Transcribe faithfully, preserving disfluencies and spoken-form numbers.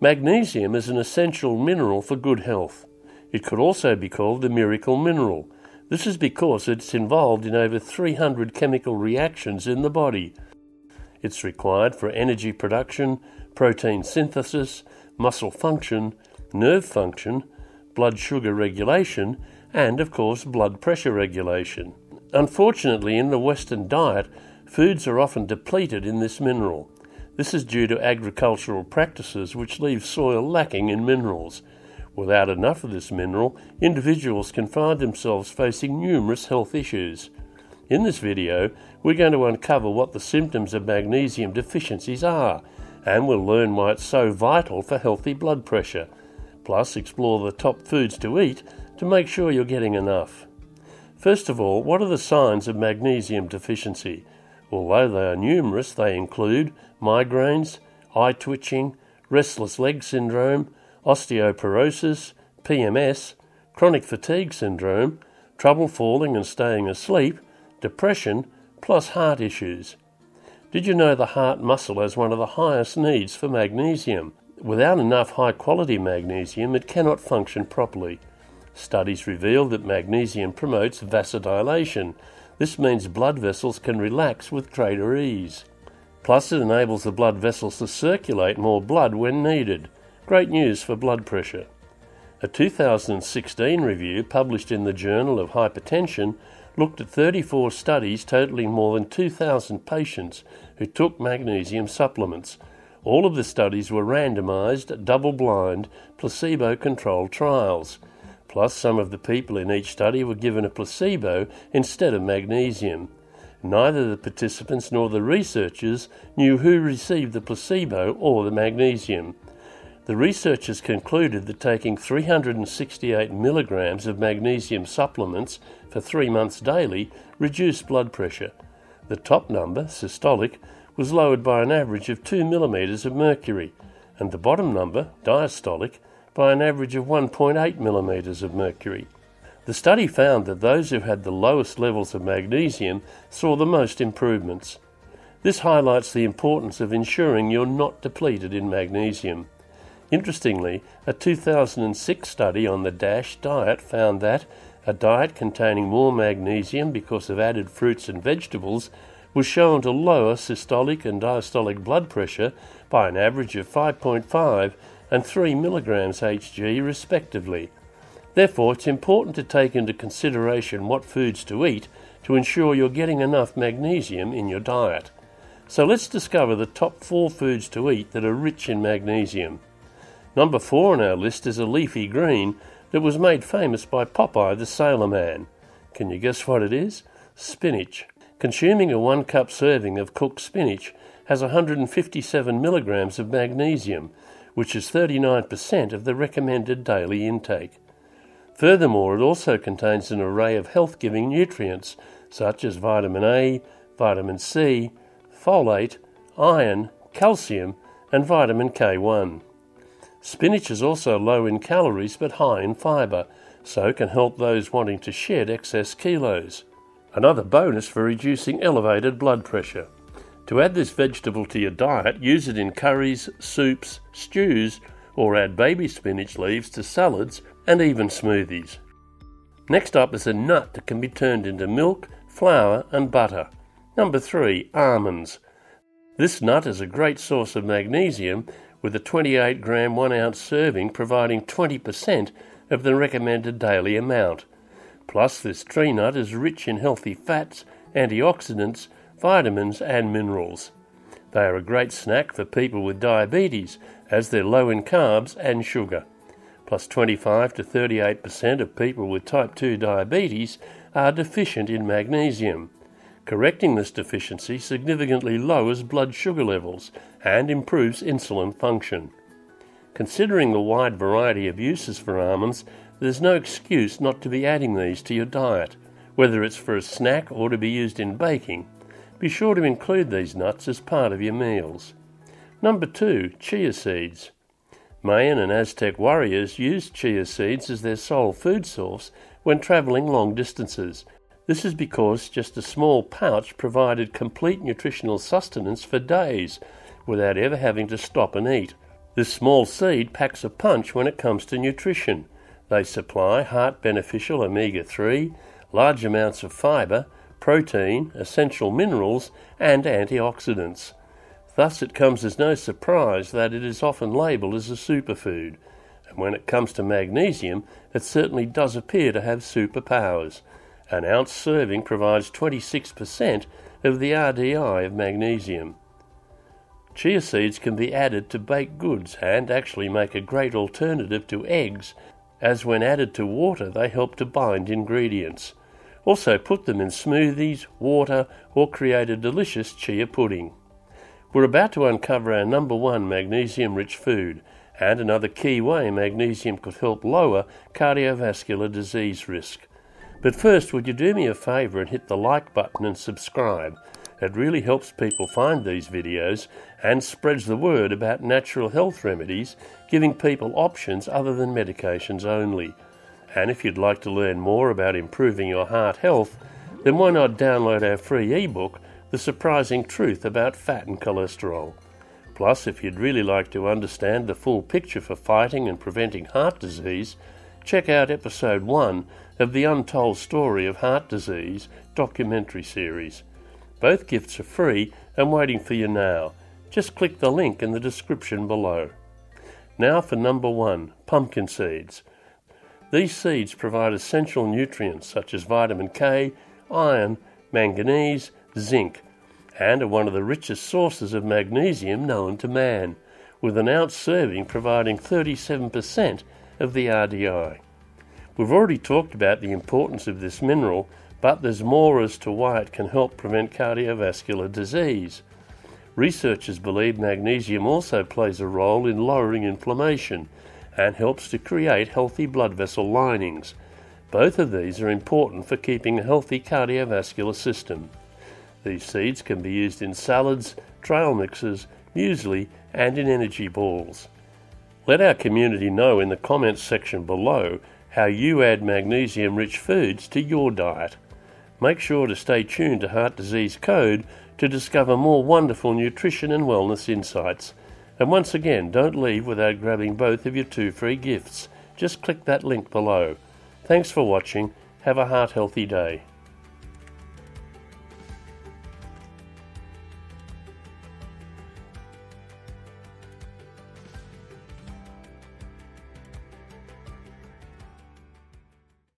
Magnesium is an essential mineral for good health. It could also be called the miracle mineral. This is because it's involved in over three hundred chemical reactions in the body. It's required for energy production, protein synthesis, muscle function, nerve function, blood sugar regulation, and of course blood pressure regulation. Unfortunately, in the Western diet, foods are often depleted in this mineral. This is due to agricultural practices which leave soil lacking in minerals. Without enough of this mineral, individuals can find themselves facing numerous health issues. In this video, we're going to uncover what the symptoms of magnesium deficiencies are, and we'll learn why it's so vital for healthy blood pressure. Plus, explore the top foods to eat to make sure you're getting enough. First of all, what are the signs of magnesium deficiency? Although they are numerous, they include migraines, eye twitching, restless leg syndrome, osteoporosis, P M S, chronic fatigue syndrome, trouble falling and staying asleep, depression, plus heart issues. Did you know the heart muscle has one of the highest needs for magnesium? Without enough high-quality magnesium, it cannot function properly. Studies reveal that magnesium promotes vasodilation. This means blood vessels can relax with greater ease. Plus, it enables the blood vessels to circulate more blood when needed. Great news for blood pressure. A two thousand sixteen review published in the Journal of Hypertension looked at thirty-four studies totaling more than two thousand patients who took magnesium supplements. All of the studies were randomized, double-blind, placebo-controlled trials. Plus, some of the people in each study were given a placebo instead of magnesium. Neither the participants nor the researchers knew who received the placebo or the magnesium. The researchers concluded that taking three hundred sixty-eight milligrams of magnesium supplements for three months daily reduced blood pressure. The top number, systolic, was lowered by an average of two millimeters of mercury, and the bottom number, diastolic, by an average of one point eight millimeters of mercury. The study found that those who had the lowest levels of magnesium saw the most improvements. This highlights the importance of ensuring you're not depleted in magnesium. Interestingly, a two thousand six study on the DASH diet found that a diet containing more magnesium because of added fruits and vegetables was shown to lower systolic and diastolic blood pressure by an average of five point five and three milligrams Hg respectively. Therefore, it's important to take into consideration what foods to eat to ensure you're getting enough magnesium in your diet. So let's discover the top four foods to eat that are rich in magnesium. Number four on our list is a leafy green that was made famous by Popeye the Sailor Man. Can you guess what it is? Spinach. Consuming a one cup serving of cooked spinach has one hundred fifty-seven milligrams of magnesium, which is thirty-nine percent of the recommended daily intake. Furthermore, it also contains an array of health-giving nutrients such as vitamin A, vitamin C, folate, iron, calcium, and vitamin K one. Spinach is also low in calories but high in fibre, so can help those wanting to shed excess kilos. Another bonus for reducing elevated blood pressure. To add this vegetable to your diet, use it in curries, soups, stews, or add baby spinach leaves to salads and even smoothies. Next up is a nut that can be turned into milk, flour, and butter. Number three, almonds. This nut is a great source of magnesium, with a twenty-eight gram one ounce serving providing twenty percent of the recommended daily amount. Plus, this tree nut is rich in healthy fats, antioxidants, vitamins and minerals. They are a great snack for people with diabetes as they're low in carbs and sugar. Plus, twenty-five to thirty-eight percent of people with type two diabetes are deficient in magnesium. Correcting this deficiency significantly lowers blood sugar levels and improves insulin function. Considering the wide variety of uses for almonds, there's no excuse not to be adding these to your diet, whether it's for a snack or to be used in baking. Be sure to include these nuts as part of your meals. Number two, chia seeds. Mayan and Aztec warriors used chia seeds as their sole food source when travelling long distances. This is because just a small pouch provided complete nutritional sustenance for days without ever having to stop and eat. This small seed packs a punch when it comes to nutrition. They supply heart-beneficial omega three, large amounts of fibre, protein, essential minerals and antioxidants. Thus it comes as no surprise that it is often labelled as a superfood. And when it comes to magnesium, it certainly does appear to have superpowers. An ounce serving provides twenty-six percent of the R D I of magnesium. Chia seeds can be added to baked goods and actually make a great alternative to eggs, as when added to water they help to bind ingredients. Also put them in smoothies, water, or create a delicious chia pudding. We're about to uncover our number one magnesium-rich food and another key way magnesium could help lower cardiovascular disease risk. But first, would you do me a favour and hit the like button and subscribe? It really helps people find these videos and spreads the word about natural health remedies, giving people options other than medications only. And if you'd like to learn more about improving your heart health, then why not download our free ebook, The Surprising Truth About Fat and Cholesterol. Plus, if you'd really like to understand the full picture for fighting and preventing heart disease, check out episode one of the Untold Story of Heart Disease documentary series. Both gifts are free and waiting for you now. Just click the link in the description below. Now for number one, pumpkin seeds. These seeds provide essential nutrients such as vitamin K, iron, manganese, zinc, and are one of the richest sources of magnesium known to man, with an ounce serving providing thirty-seven percent of the R D I. We've already talked about the importance of this mineral, but there's more as to why it can help prevent cardiovascular disease. Researchers believe magnesium also plays a role in lowering inflammation and helps to create healthy blood vessel linings. Both of these are important for keeping a healthy cardiovascular system. These seeds can be used in salads, trail mixes, muesli, and in energy balls. Let our community know in the comments section below how you add magnesium-rich foods to your diet. Make sure to stay tuned to Heart Disease Code to discover more wonderful nutrition and wellness insights. And once again, don't leave without grabbing both of your two free gifts. Just click that link below. Thanks for watching. Have a heart-healthy day.